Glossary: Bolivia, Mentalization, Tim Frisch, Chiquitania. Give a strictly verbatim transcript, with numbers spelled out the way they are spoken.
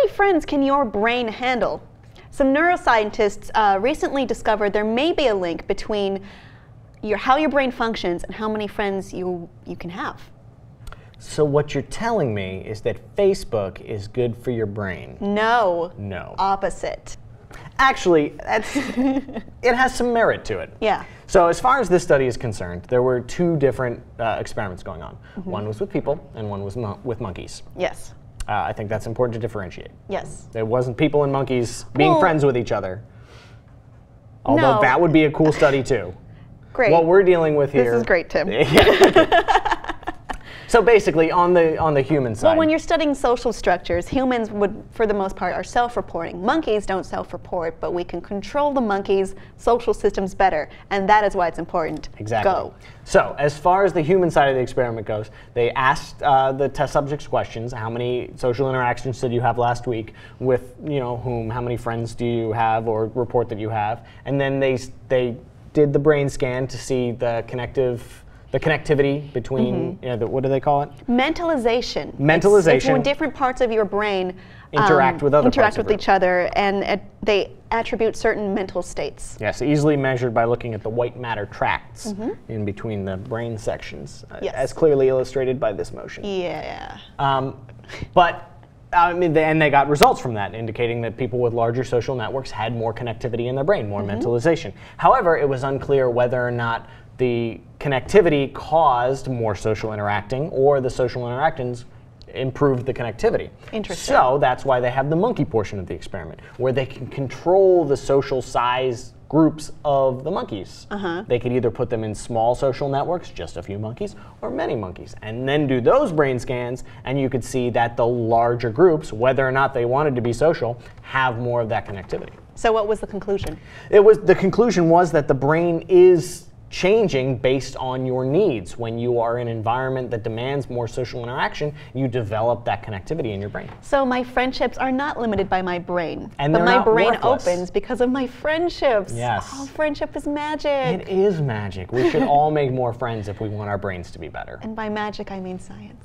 many friends can your brain handle? Some neuroscientists uh, recently discovered there may be a link between your, how your brain functions and how many friends you, you can have. So what you're telling me is that Facebook is good for your brain. No. No. Opposite. Actually, that's, it has some merit to it. Yeah. So as far as this study is concerned, there were two different uh, experiments going on. Mm-hmm. One was with people and one was mo with monkeys. Yes. Uh, I think that's important to differentiate. Yes. It wasn't people and monkeys being well, friends with each other. Although no. That would be a cool study too. Great. What we're dealing with here. This is great, Tim. So basically, on the on the human side. Well, when you're studying social structures, humans would, for the most part, are self-reporting. Monkeys don't self-report, but we can control the monkeys' social systems better, and that is why it's important. Exactly. Go. So, as far as the human side of the experiment goes, they asked uh, the test subjects questions: how many social interactions did you have last week with, you know, whom? How many friends do you have, or report that you have? And then they they did the brain scan to see the connective. The connectivity between, mm-hmm. you know, the, what do they call it? Mentalization. Mentalization. It's, it's when different parts of your brain interact um, with other interact parts with of each brain. other, and uh, they attribute certain mental states. Yes, easily measured by looking at the white matter tracts mm-hmm. in between the brain sections, yes. uh, as clearly illustrated by this motion. Yeah. Um, but. I mean, they, and they got results from that, indicating that people with larger social networks had more connectivity in their brain, more mm-hmm. mentalization. However, it was unclear whether or not the connectivity caused more social interacting or the social interactions improved the connectivity. Interesting. So that's why they have the monkey portion of the experiment, where they can control the social size groups of the monkeys. Uh-huh. They could either put them in small social networks, just a few monkeys, or many monkeys, and then do those brain scans, and you could see that the larger groups, whether or not they wanted to be social, have more of that connectivity. So what was the conclusion? It was, the conclusion was that the brain is changing based on your needs. When you are in an environment that demands more social interaction, you develop that connectivity in your brain. So my friendships are not limited by my brain, and but my brain worthless. opens because of my friendships. Yes. Oh, friendship is magic. It is magic. We should all make more friends if we want our brains to be better. And by magic, I mean science.